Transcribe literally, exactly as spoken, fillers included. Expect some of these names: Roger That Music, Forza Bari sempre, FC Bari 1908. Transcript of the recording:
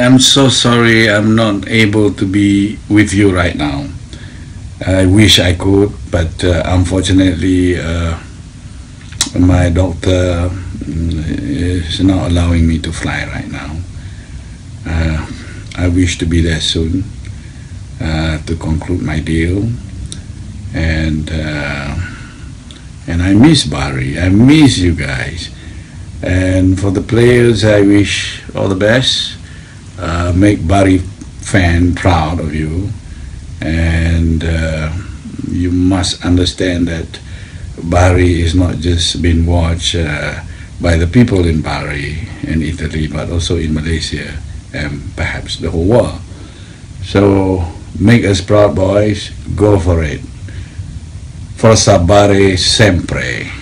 I'm so sorry I'm not able to be with you right now. I wish I could, but uh, unfortunately uh, my doctor is not allowing me to fly right now. Uh, I wish to be there soon uh, to conclude my deal, and uh, and I miss Bari. I miss you guys, and for the players I wish all the best. Uh, make Bari fan proud of you. And uh, you must understand that Bari is not just being watched uh, by the people in Bari and Italy, but also in Malaysia and perhaps the whole world. So make us proud, boys. Go for it. Forza Bari sempre.